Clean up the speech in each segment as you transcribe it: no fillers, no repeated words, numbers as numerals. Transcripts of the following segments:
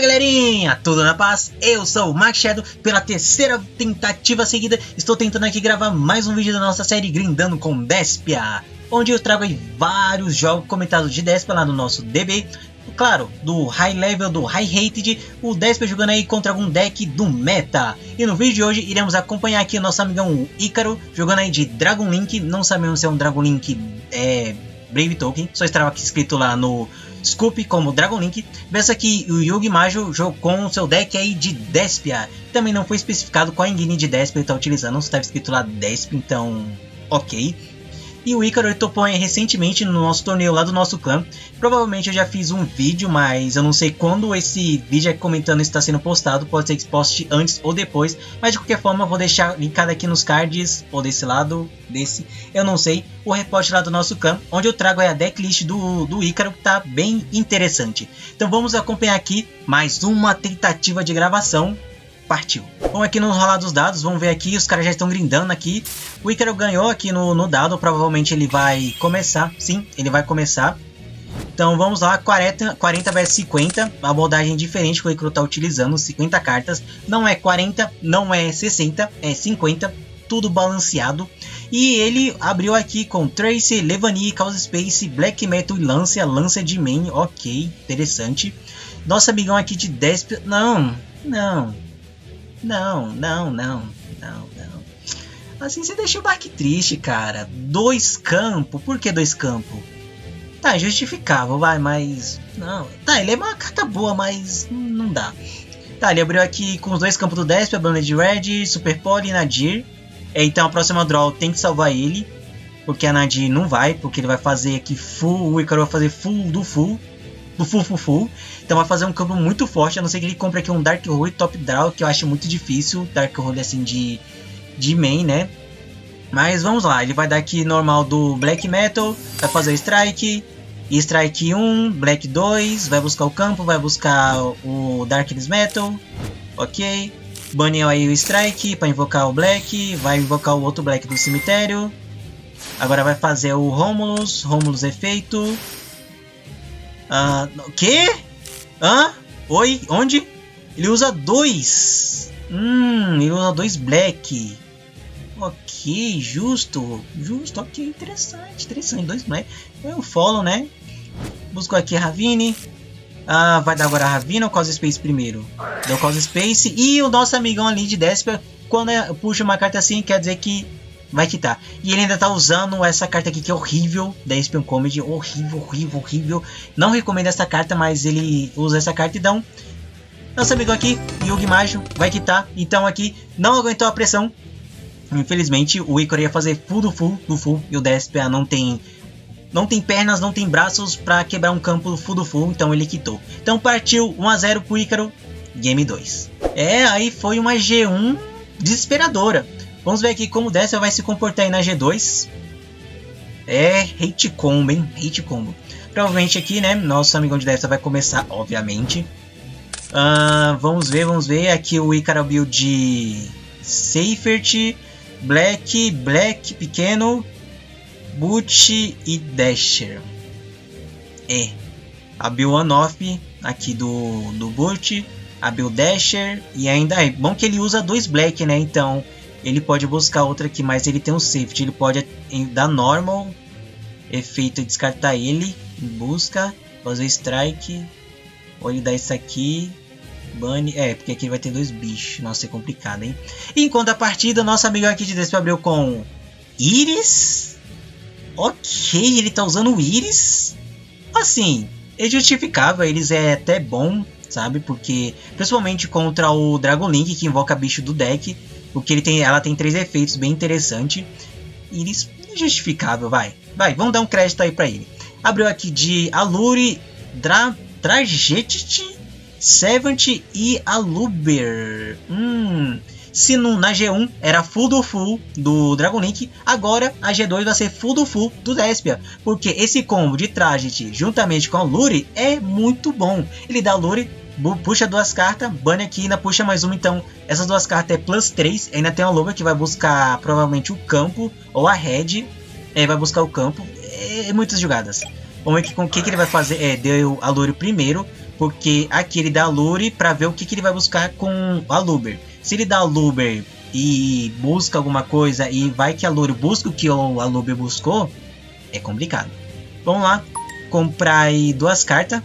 Fala galerinha, tudo na paz? Eu sou o Max Shadow, pela terceira tentativa seguida estou tentando aqui gravar mais um vídeo da nossa série Grindando com Despia, onde eu trago aí vários jogos comentados de Despia lá no nosso DPE, claro, do High Level, do High Rated, o Despia jogando aí contra algum deck do meta. E no vídeo de hoje iremos acompanhar aqui o nosso amigão o Ícaro, jogando aí de Dragon Link, não sabemos se é um Dragon Link Brave Token, só estava aqui escrito lá no Scoop como Dragon Link, peça que o Yugi Majo jogou com seu deck aí de Despia. Também não foi especificado qual engine de Despia ele está utilizando, não estava escrito lá Despia, então ok. E o Ícaro topou recentemente no nosso torneio lá do nosso clã. Provavelmente eu já fiz um vídeo, mas eu não sei quando esse vídeo aqui comentando está sendo postado. Pode ser que poste antes ou depois, mas de qualquer forma eu vou deixar linkado aqui nos cards, ou desse lado, desse, eu não sei, o report lá do nosso clã, onde eu trago a decklist do Ícaro, que tá bem interessante. Então vamos acompanhar aqui mais uma tentativa de gravação. Partiu. Bom, aqui no rolar dos dados, vamos ver aqui, os caras já estão grindando aqui. O Ícaro ganhou aqui no dado, provavelmente ele vai começar, sim, ele vai começar. Então vamos lá, 40 vs 50, a abordagem diferente que o Ícaro está utilizando, 50 cartas. Não é 40, não é 60, é 50, tudo balanceado. E ele abriu aqui com Tracer, Levani, Chaos Space, Black Metal e Lancia de main, ok, interessante. Nosso amigão aqui de Despia, não. Assim você deixa o barco triste, cara. 2 campos. Por que 2 campos? Tá, justificável, vai, mas... Não. Tá, ele é uma carta boa, mas não dá. Tá, ele abriu aqui com os 2 campos do Despia, a banda de Red, Super Poli e Nadir. Então a próxima draw tem que salvar ele, porque a Nadir não vai, porque ele vai fazer aqui full, o Ícaro vai fazer full. Então vai fazer um campo muito forte, a não ser que ele compre aqui um Dark Hole top draw, que eu acho muito difícil, Dark Hole assim de main, né? Mas vamos lá, ele vai dar aqui normal do Black Metal, vai fazer Strike, Strike 1, Black 2, vai buscar o campo, vai buscar o Darkness Metal, ok. Baneu aí o Strike para invocar o Black, vai invocar o outro Black do cemitério. Agora vai fazer o Romulus, Romulus efeito. Que? Hã? Oi? Onde? Ele usa 2. Ele usa 2 black. Ok, justo, ok, interessante, 2 black. É o follow, né? Buscou aqui a Ravine. Vai dar agora a Ravine ou Cause Space primeiro? Deu Cause Space. E o nosso amigão ali de Despia, quando puxa uma carta assim, quer dizer que vai quitar. E ele ainda tá usando essa carta aqui que é horrível, da Espion Comedy. Horrível. Não recomendo essa carta, mas ele usa essa carta e dá um... Nosso amigo aqui, Yugi Majo, vai quitar. Então aqui, não aguentou a pressão. Infelizmente, o Ícaro ia fazer full do full. E o Despia não tem pernas, não tem braços pra quebrar um campo do full. Então ele quitou. Então partiu 1 a 0 pro Ícaro. Game 2. Aí foi uma G1 desesperadora. Vamos ver aqui como o Despia vai se comportar aí na G2. Hate combo, hein? Hate combo. Provavelmente aqui, né? Nosso amigão de Despia vai começar, obviamente. Vamos ver. Aqui o Ícaro build de Seifert, Black pequeno, Butch e Dasher. A build on-off aqui do Butch. A build Dasher. E ainda é bom que ele usa 2 black, né? Então... Ele pode buscar outra aqui, mas ele tem um safety. Ele pode dar normal, efeito descartar ele, busca, fazer strike, ou ele dá isso aqui, bane. Porque aqui ele vai ter 2 bichos. Nossa, é complicado, hein? Enquanto a partida, nosso amigo aqui de Despia abriu com Iris. Ok, ele tá usando o Iris. Assim, é justificável, Iris é até bom, sabe? Porque, principalmente contra o Dragon Link, que invoca bicho do deck. Porque ela tem 3 efeitos bem interessante. Iris injustificável, vai. Vamos dar um crédito aí pra ele. Abriu aqui de Aluri, Trajet, Seventh e Aluber. Se na G1 era full do Dragon Link, agora a G2 vai ser full do Despia. Porque esse combo de Trajet juntamente com Aluri é muito bom. Ele dá Aluri, puxa 2 cartas, bane aqui, ainda puxa mais uma, então essas 2 cartas é +3, ainda tem a Loba que vai buscar provavelmente o campo, ou a Red, vai buscar o campo, muitas jogadas. Vamos ver com o que ele vai fazer, deu a Aluri primeiro, Porque aqui ele dá Aluri para ver o que, ele vai buscar com Aluber. Se ele dá Aluber e busca alguma coisa e vai que Aluri busca o que o Aluber buscou, é complicado. Vamos lá, comprar aí duas cartas.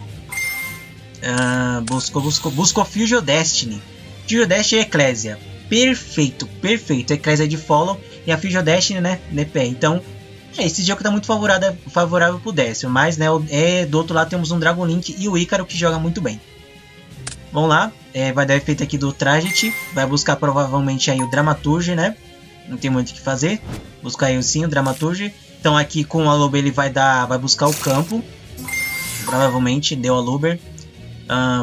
Buscou Fusion Destiny. Fusion Destiny e Ecclesia. Perfeito, perfeito. Ecclesia é de follow e a Fusion Destiny, né? DPE. Então, esse jogo tá muito favorável pro décimo. Mas, né, do outro lado temos um Dragon Link e o Ícaro, que joga muito bem. Vamos lá. Vai dar efeito aqui do Trajet. Vai buscar provavelmente aí o Dramaturge, né? Não tem muito o que fazer. Buscar aí sim o Dramaturge. Então aqui com o Aluber ele vai buscar o campo. Provavelmente deu Aluber.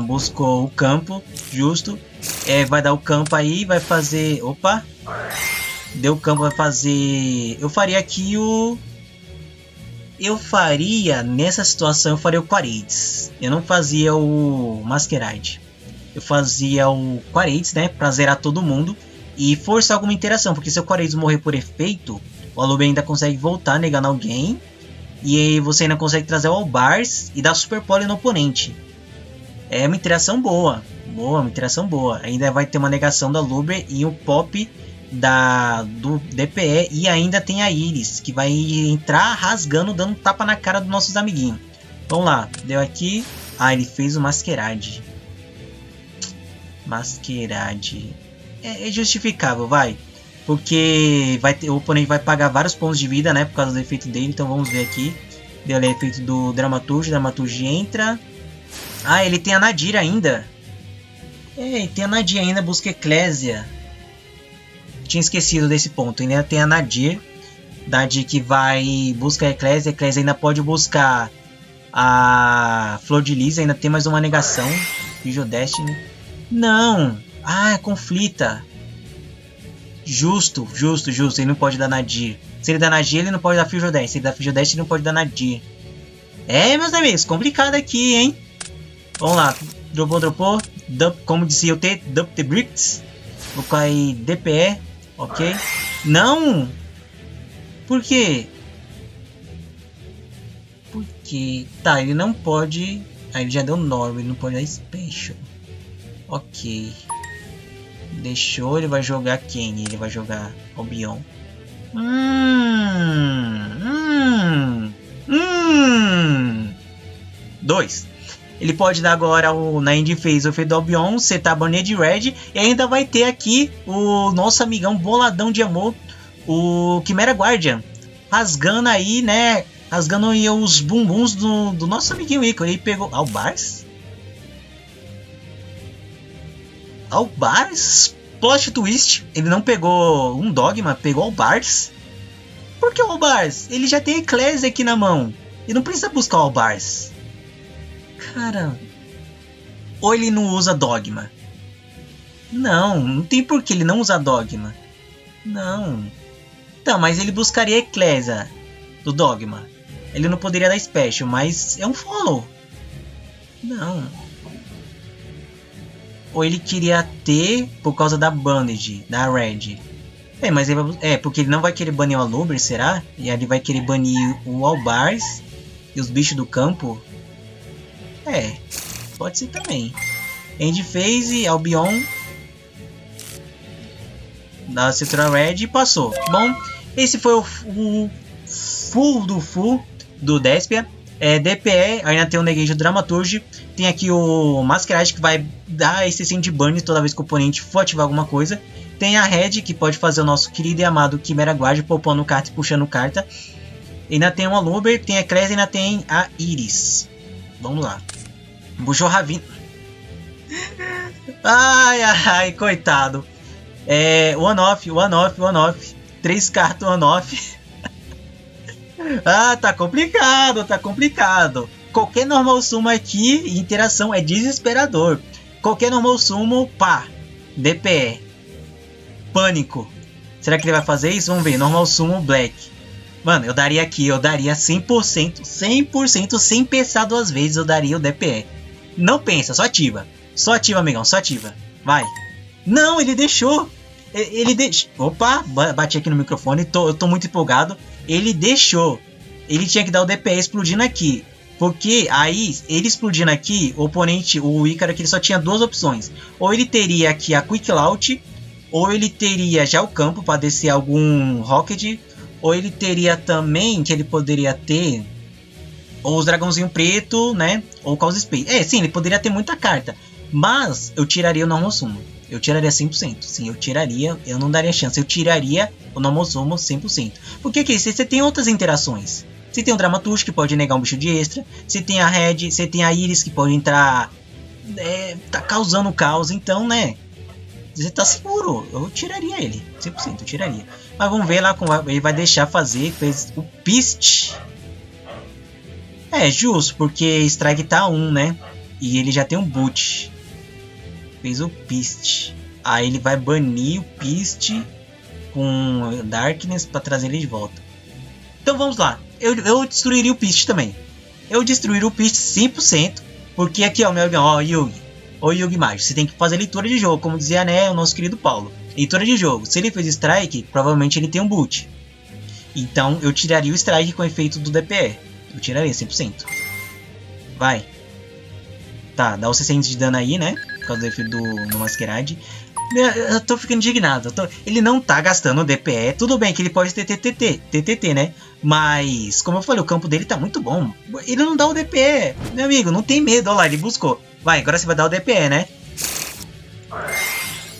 Buscou o campo, justo. Vai dar o campo aí, vai fazer... Opa! Deu o campo, vai fazer... Eu faria aqui o... Eu faria, nessa situação, eu faria o Quarites. Eu não fazia o Masquerade. Eu fazia o Quarites, né? Pra zerar todo mundo. E forçar alguma interação, porque se o Quarites morrer por efeito, o Aluber ainda consegue voltar, negando alguém. E aí você ainda consegue trazer o Albaz e dar Super Poli no oponente. É uma interação boa. Boa, uma interação boa. Ainda vai ter uma negação da Aluber e um pop do DPE. E ainda tem a Iris, que vai entrar rasgando, dando tapa na cara dos nossos amiguinhos. Vamos lá. Deu aqui. Ah, ele fez o Masquerade. Masquerade. É justificável, vai. Porque o oponente vai pagar vários pontos de vida, né? Por causa do efeito dele. Então vamos ver aqui. Deu ali o efeito do Dramaturge. Dramaturge entra... Ah, ele tem a Nadir ainda. Ele tem a Nadir ainda, busca Ecclesia. Tinha esquecido desse ponto. Ainda tem a Nadir. Nadir que vai buscar Ecclesia. Ecclesia ainda pode buscar a Flor de Lisa. Ainda tem mais uma negação. Visual Destiny. Não. Ah, conflita. Justo, justo, justo. Ele não pode dar Nadir. Se ele dá Nadir, ele não pode dar Fusion Destiny. Se ele dá Fusion Destiny, ele não pode dar Nadir. Meus amigos, complicado aqui, hein? Vamos lá, dropou, como disse eu, dump the bricks. Vou cair DPE, ok. Não! Por quê? Porque, tá, ele não pode... Ah, ele já deu normal, ele não pode dar special. Ok. Deixou, ele vai jogar quem? Ele vai jogar Albion. Dois. Ele pode dar agora na Indy Phase o efeito do Albion, setar a bandeira de Red. E ainda vai ter aqui o nosso amigão boladão de amor, o Chimera Guardian. Rasgando aí, né? Rasgando aí os bumbuns do nosso amiguinho Ícaro. Ele pegou... Albaz? Albaz? Plot twist. Ele não pegou um Dogma, pegou Albaz. Por que o Albaz? Ele já tem Ecclesia aqui na mão. Ele não precisa buscar o Albaz. Cara, ou ele não usa Dogma? Não tem por que ele não usar Dogma. Não. Tá, mas ele buscaria Ecclesia do Dogma. Ele não poderia dar Special, mas é um Follow. Não. Ou ele queria ter por causa da Bandage, da Red. Mas ele porque ele não vai querer banir o Aluber, será? E ele vai querer banir o Albaz e os bichos do campo. Pode ser também. End Phase, Albion. Da Setora Red e passou. Bom, esse foi o full do Despia. DPE, ainda tem o Negation Dramaturge. Tem aqui o Masquerade, que vai dar esse sentimento de burn toda vez que o oponente for ativar alguma coisa. Tem a Red, que pode fazer o nosso querido e amado Chimera Guard, poupando carta e puxando carta. Ainda tem o Aluber, tem a Ecclesia e ainda tem a Iris. Vamos lá. Puxou Ravine. Ai, coitado. One off. 3 cartas one off. Tá complicado, tá complicado. Qualquer normal sumo aqui, interação é desesperador. Qualquer normal sumo, pá. DPE. Pânico. Será que ele vai fazer isso? Vamos ver. Normal sumo, Black. Mano, eu daria aqui, eu daria 100%, sem pensar duas vezes, eu daria o DPE. Não pensa, só ativa. Só ativa, amigão, só ativa. Vai. Não, ele deixou. Ele deixou. Opa, bati aqui no microfone, eu tô muito empolgado. Ele deixou. Ele tinha que dar o DPE explodindo aqui. Porque aí, ele explodindo aqui, o oponente, o Ícaro aqui, ele só tinha duas opções. Ou ele teria aqui a Quick Launch, ou ele teria já o campo para descer algum Rocket, ou ele teria também, que ele poderia ter, ou os Dragãozinho Preto, né? Ou Chaos Space. É, sim, ele poderia ter muita carta. Mas eu tiraria o Namosumo. Eu tiraria 100%. Sim, eu tiraria. Eu não daria chance. Eu tiraria o Namosumo 100%. Porque que você tem outras interações. Você tem o Dramaturge, que pode negar um bicho de extra. Você tem a Red. Você tem a Iris, que pode entrar... É, tá causando caos. Então, né? Você tá seguro. Eu tiraria ele. 100%, eu tiraria. Mas vamos ver lá como ele vai deixar fazer. Fez o Pist. É justo, porque Strike tá 1, né? E ele já tem um boot. Fez o Pist. Aí ele vai banir o Pist com Darkness para trazer ele de volta. Então vamos lá. Eu destruiria o Pist também. Eu destruiria o Pist 100%. Porque aqui, ó, meu amigo, ó, Yugi. Ô, Yugi Mágico, você tem que fazer leitura de jogo. Como dizia, né, o nosso querido Paulo. Leitura de jogo. Se ele fez Strike, provavelmente ele tem um boot. Então eu tiraria o Strike com o efeito do DPE. Eu tiraria 100%. Vai. Tá, dá os 600 de dano aí, né? Por causa do efeito do Masquerade. Eu tô ficando indignado. Ele não tá gastando DPE. Tudo bem que ele pode ter TTT, né? Mas, como eu falei, o campo dele tá muito bom. Ele não dá o DPE. Meu amigo, não tem medo. Olha lá, ele buscou. Vai, agora você vai dar o DPE, né?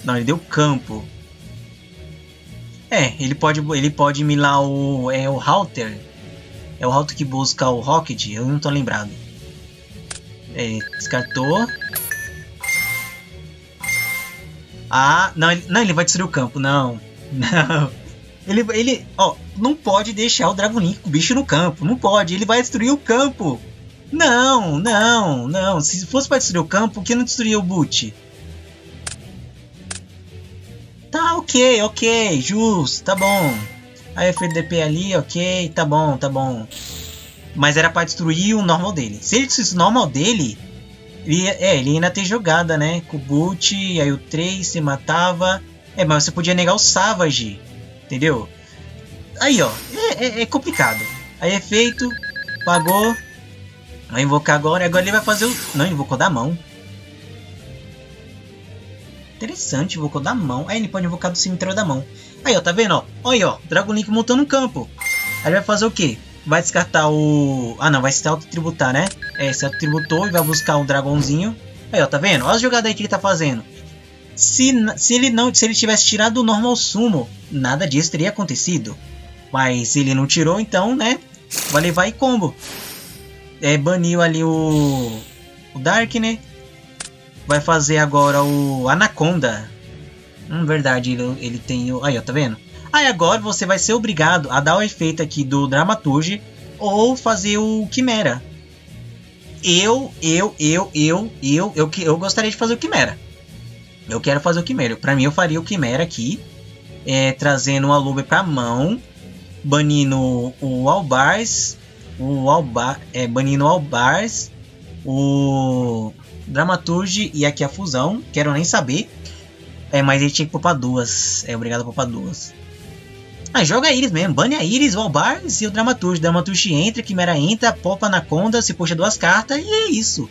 Não, ele deu campo. É, ele pode milar o Halter. É o Halter que busca o Rocket? Eu não tô lembrado. É, descartou. Ah, não, ele vai destruir o campo. Não. Ó, não pode deixar o Dragon Link com o bicho no campo. Não pode, ele vai destruir o campo. Não. Se fosse pra destruir o campo, por que não destruir o boot? Tá, ok. Justo, tá bom. Aí eu fiz DP ali, ok, tá bom. Mas era pra destruir o normal dele. Se ele destruísse o normal dele, ele ainda tem jogada, né? Com o boot, aí o 3 se matava. É, mas você podia negar o Savage, entendeu? Aí, ó, é complicado. Aí é feito, pagou. Vai invocar agora, ele vai fazer o... Não, invocou da mão. Interessante, invocou da mão. Aí ele pode invocar do cemitério da mão. Aí, ó, tá vendo, ó? Olha, ó, Dragon Link montando um campo. Aí ele vai fazer o quê? Vai descartar o... Ah, não, vai se auto-tributar, né? É, se auto-tributou e vai buscar um dragãozinho. Aí, ó, tá vendo? Olha a jogada aí que ele tá fazendo. Se ele tivesse tirado o Normal Sumo, nada disso teria acontecido. Mas ele não tirou, então, né? Vai levar e combo. É, baniu ali o Dark, né? Vai fazer agora o Anaconda. Verdade, ele tem o... Aí, ó, tá vendo? Aí agora você vai ser obrigado a dar o efeito aqui do Dramaturge ou fazer o Chimera. Eu gostaria de fazer o Chimera. Eu quero fazer o Chimera. Pra mim, eu faria o Chimera aqui. É, trazendo o Aluber pra mão. Banindo o Albaz. Banindo o Albaz. O Dramaturge e aqui a fusão. Quero nem saber. É, mas ele tinha que poupar duas. É, obrigado a poupar duas. Ah, joga a Iris mesmo. Bane a Iris, o Albaz e o Dramaturge. O Dramaturge entra, Chimera entra, popa Anaconda, se puxa duas cartas e é isso.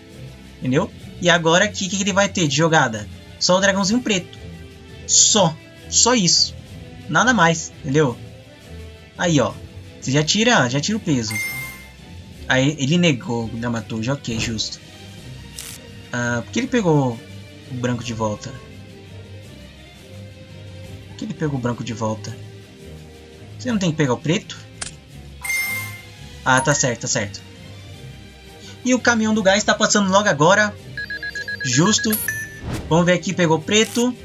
Entendeu? E agora aqui, o que ele vai ter de jogada? Só o Dragãozinho Preto. Só isso. Nada mais, entendeu? Aí, ó. Você já tira o peso. Aí, ele negou o Dramaturge. Ok, justo. Ah, por que ele pegou o branco de volta? Que ele pegou o branco de volta? Você não tem que pegar o preto? Ah, tá certo. E o caminhão do gás tá passando logo agora. Justo. Vamos ver aqui, pegou o preto.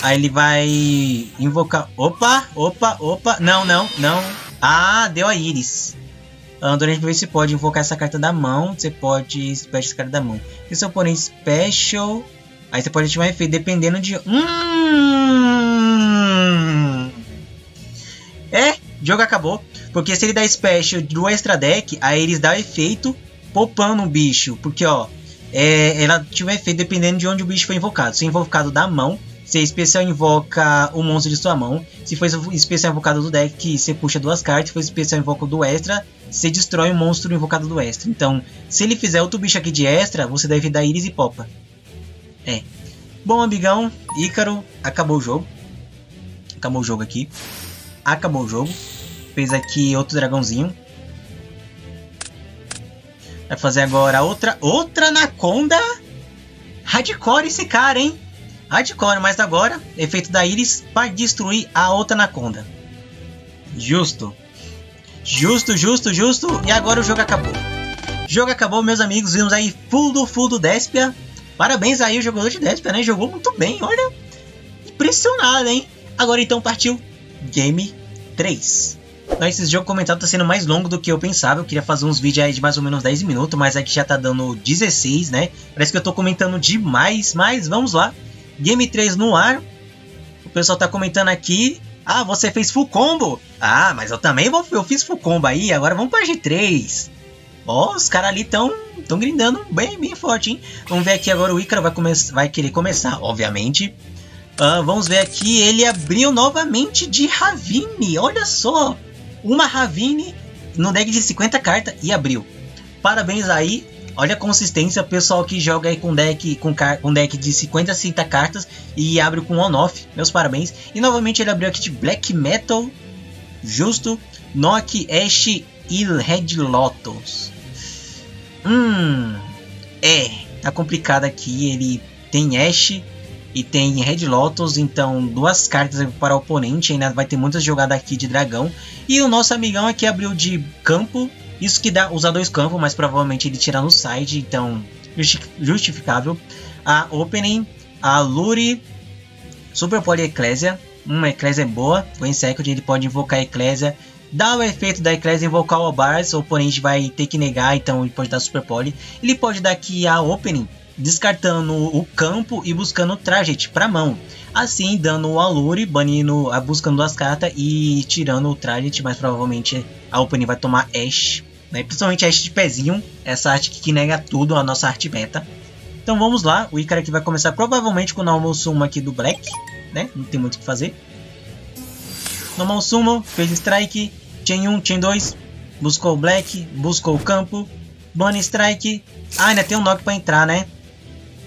Aí ele vai invocar... Opa. Não. Ah, deu a Iris. Andor, a gente vai ver se pode invocar essa carta da mão. Você pode special essa carta da mão. E seu oponente special... Aí você pode ativar um efeito dependendo de... É, jogo acabou. Porque se ele dá special do extra deck, aí eles dão efeito poupando um bicho. Porque, ó, ela tiver efeito dependendo de onde o bicho foi invocado. Se invocado da mão, Se a especial invoca o monstro de sua mão, se for especial invocado do deck, você puxa duas cartas. Se for especial invoca do extra, você destrói o monstro invocado do extra. Então, se ele fizer outro bicho aqui de extra, você deve dar Iris e popa. É. Bom, amigão, Ícaro, acabou o jogo. Acabou o jogo aqui. Acabou o jogo. Fez aqui outro dragãozinho. Vai fazer agora outra Anaconda. Hardcore esse cara, hein? Hardcore, mas agora, efeito da Iris para destruir a outra Anaconda. Justo. Justo, justo, justo. E agora o jogo acabou. O jogo acabou, meus amigos. Vimos aí full do Despia. Parabéns aí o jogador de Despia, né? Jogou muito bem, olha. Impressionado, hein? Agora então partiu Game 3. Esse jogo comentado tá sendo mais longo do que eu pensava. Eu queria fazer uns vídeos aí de mais ou menos 10 minutos, mas aqui já tá dando 16, né? Parece que eu tô comentando demais, mas vamos lá. Game 3 no ar. O pessoal tá comentando aqui. Ah, você fez full combo. Ah, mas eu também fiz full combo aí. Agora vamos pra G3. Ó, os caras ali tão grindando bem forte, hein? Vamos ver aqui agora o Ícaro vai querer começar, obviamente. Vamos ver aqui, ele abriu novamente de Ravine. Olha só, uma Ravine no deck de 50 cartas e abriu. Parabéns aí. Olha a consistência, pessoal que joga aí com deck de 50 cartas e abre com on-off. Meus parabéns. E novamente ele abriu aqui de Black Metal, justo, Nock, Ash e Red Lotus. Tá complicado aqui. Ele tem Ash e tem Red Lotus, então duas cartas para o oponente. Ainda vai ter muitas jogadas aqui de dragão. E o nosso amigão aqui abriu de campo. Isso que dá usar dois campos, mas provavelmente ele tira no side, então justificável. A Opening, a Aluri, Super Poli, Ecclesia. Uma Ecclesia é boa, o Insect ele pode invocar a Ecclesia, dá o efeito da Ecclesia invocar o Albaz, o oponente vai ter que negar, então ele pode dar Super Poli. Ele pode dar aqui a Opening, descartando o campo e buscando o Trajet para mão. Assim, dando o Aluri, banindo, buscando duas cartas e tirando o Trajet, mas provavelmente a Opening vai tomar Ash. Né? Principalmente Ash de pezinho, essa arte que nega tudo, a nossa arte beta. Então vamos lá, o Ícaro aqui vai começar provavelmente com o Normal Summon aqui do Black, né? Não tem muito o que fazer. Normal Summon, fez Strike, Chain 1, Chain 2, buscou o Black, buscou o campo, Bunny Strike. Ah, ainda tem um Nock pra entrar, né?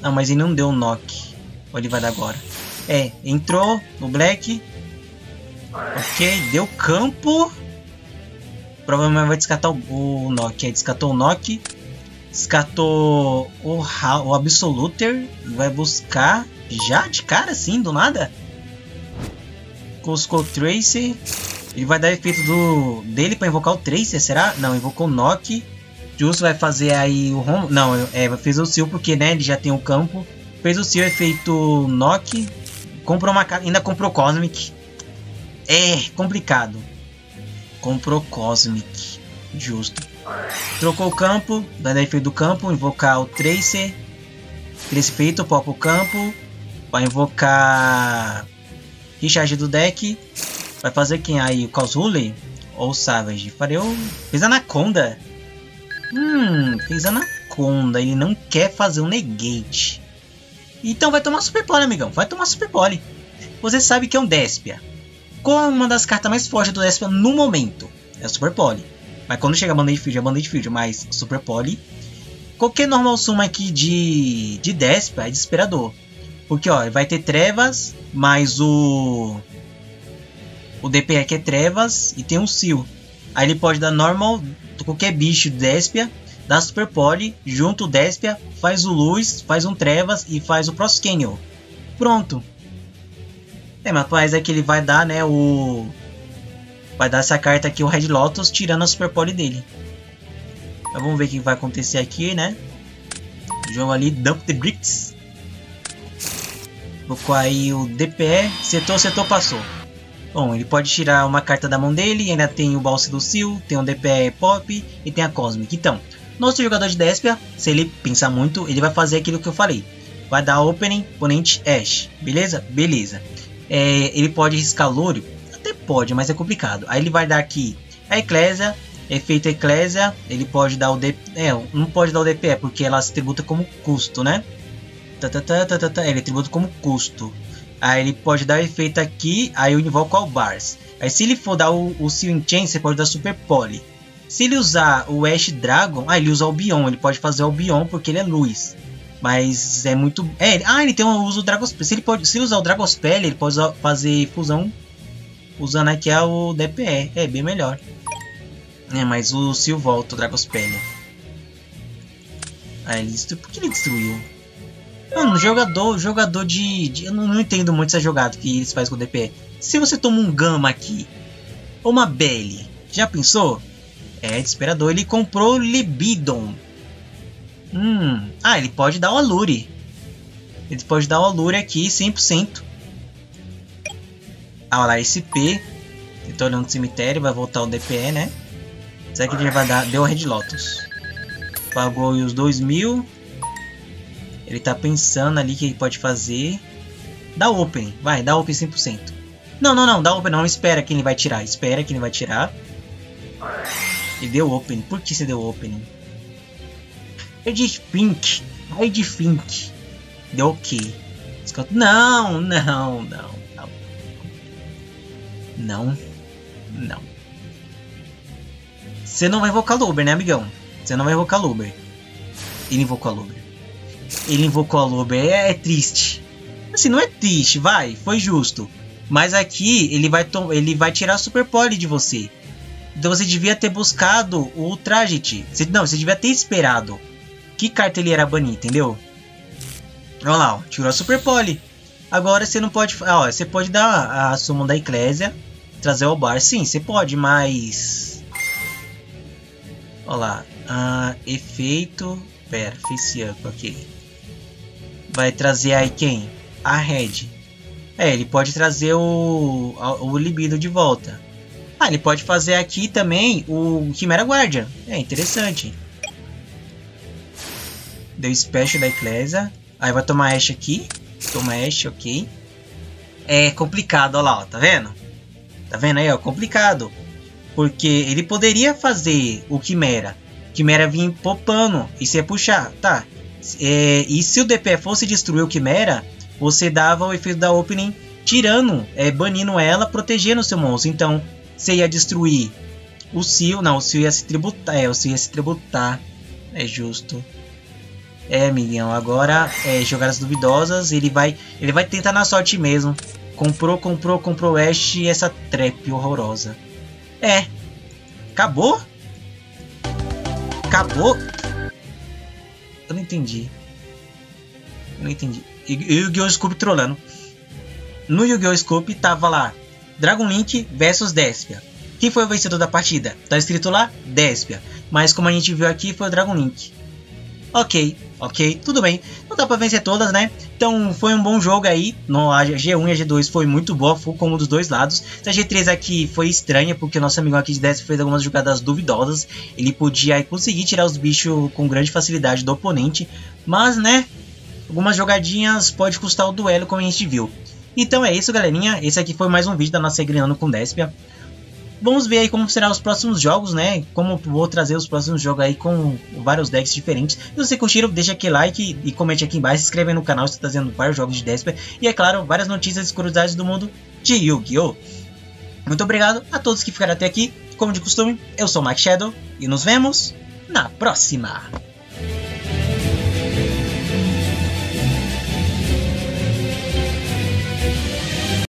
Não, mas ele não deu um Nock. Ou ele vai dar agora? É, entrou no Black. Ok, deu campo. Provavelmente vai descartar o Nock. Aí descartou o Nock. Descartou o Absoluter. Vai buscar já de cara assim, do nada. Cuscou o Tracer. Ele vai dar efeito dele para invocar o Tracer, será? Não, invocou o Nock. Justo, vai fazer aí o Rom. Não, fez o Seal porque, né, ele já tem o campo. Fez o Seal, efeito Nock. Comprou uma carta. Ainda comprou Cosmic. É complicado. Comprou Cosmic. Justo. Trocou o campo. Vai dar efeito do campo. Invocar o Tracer. Tracer feito. Popa o campo. Vai invocar Richard do deck. Vai fazer quem aí? O Causule? Ou o Savage? Farei o... Fez a Anaconda. Fez a Anaconda. Ele não quer fazer um negate. Então vai tomar Super Poli, amigão. Vai tomar Super Poli. Você sabe que é um Despia. Qual é uma das cartas mais fortes do Despia no momento? É o Super Poli. Mas quando chega a Band-Aid Field, é Band-Aid Field, mas Super Poli. Qualquer normal suma aqui de Despia é desesperador. Porque ó, vai ter Trevas, mais o DPE que é Trevas e tem um Seal. Aí ele pode dar normal, qualquer bicho de Despia, dá Super Poli, junto o Despia, faz o Luz, faz um Trevas e faz o Proscanion. Pronto. Mas é que ele vai dar, né, vai dar essa carta aqui, o Red Lotus, tirando a Super Poli dele. Mas vamos ver o que vai acontecer aqui, né? Jogo ali, Dump the Bricks. Colocou aí o DPE, setor, passou. Bom, ele pode tirar uma carta da mão dele, ainda tem o Balse do Seal, tem o DPE Pop e tem a Cosmic. Então, nosso jogador de Despia, se ele pensar muito, ele vai fazer aquilo que eu falei. Vai dar Opening, oponente Ash, beleza? Beleza. Ele pode riscar Louro? Até pode, mas é complicado. Aí ele vai dar aqui a Ecclesia, efeito Ecclesia. Ele pode dar o DPE. Não pode dar o DPE porque ela se tributa como custo, né? Ele tributa como custo. Aí ele pode dar efeito aqui, aí eu invoco Albaz. Aí se ele for dar o Seal in Chain, você pode dar Super Poli. Se ele usar o Ash Dragon, aí ele usa Albion, ele pode fazer Albion porque ele é luz. Mas é muito... ele tem um uso Dragon Spell. Se ele usar o Dragon Spell, ele pode usar, fazer fusão usando aqui o DPE. É bem melhor. É, mas o Seal volta o Dragon Spell. Aí ele destruiu. Por que ele destruiu? Mano, jogador de... Eu não entendo muito essa jogada que eles fazem com o DPE. Se você toma um Gama aqui, ou uma Belly, já pensou? É desesperador. Ele comprou Libidon. Ah, ele pode dar o Aluri. Ele pode dar o Aluri aqui 100%. Ah, olha lá, SP. Ele tá olhando o cemitério, vai voltar o DPE, né? Será que ele já vai dar? Deu a Red Lotus. Pagou os 2000. Ele tá pensando ali que ele pode fazer. Dá Open, vai, dá Open 100%. Não, dá Open não, espera que ele vai tirar. Espera que ele vai tirar. Ele deu Open, por que você deu Open? Red Pink. Deu ok. Não. Você não vai invocar Aluber, né, amigão? Você não vai invocar Aluber. Ele invocou Aluber. É triste. Assim, não é triste, vai. Foi justo. Mas aqui ele vai tirar Super Poli de você. Então você devia ter buscado o Trajet. Você devia ter esperado. Que carta ele era banir, entendeu? Olha lá, ó, tirou a Super Poli. Agora você não pode... ó, você pode dar a Summon da Ecclesia, trazer o Bar. Sim, você pode, mas... olha lá. Efeito... pera, face up, ok. Vai trazer aí quem? A Red. É, ele pode trazer o Libido de volta. Ah, ele pode fazer aqui também o Chimera Guardian. É interessante. Deu Special da Ecclesia. Aí vai tomar Ash aqui. Toma Ash, ok. É complicado, olha lá, ó, tá vendo? Tá vendo aí, ó, complicado. Porque ele poderia fazer o Chimera. Chimera vinha popando e você ia puxar, tá? E se o DPE fosse destruir o Chimera, você dava o efeito da Opening tirando, banindo ela, protegendo o seu monstro. Então, você ia destruir o Seal. Não, o Seal ia se tributar. É, o Seal ia se tributar. É justo. É, amigão. Agora, jogadas duvidosas. Ele vai tentar na sorte mesmo. Comprou Ash e essa trap horrorosa. É. Acabou? Eu não entendi. E o Yu-Gi-Oh! Scoop trolando. No Yu-Gi-Oh! Scoop tava lá Dragon Link versus Despia. Quem foi o vencedor da partida? Tá escrito lá Despia. Mas como a gente viu aqui, foi o Dragon Link. Ok, tudo bem. Não dá pra vencer todas, né? Então foi um bom jogo aí. A G1 e a G2 foi muito boa, foi como dos dois lados. A G3 aqui foi estranha, porque o nosso amigo aqui de Despia fez algumas jogadas duvidosas. Ele podia aí conseguir tirar os bichos com grande facilidade do oponente. Mas, né? Algumas jogadinhas pode custar o duelo, como a gente viu. Então é isso, galerinha. Esse aqui foi mais um vídeo da nossa Grinando com Despia. Vamos ver aí como serão os próximos jogos, né? Como vou trazer os próximos jogos aí com vários decks diferentes. Se você curtiram, deixa aquele like e comente aqui embaixo. Se inscreve no canal, está trazendo vários jogos de Despia. E é claro, várias notícias e curiosidades do mundo de Yu-Gi-Oh! Muito obrigado a todos que ficaram até aqui. Como de costume, eu sou o Mike Shadow e nos vemos na próxima!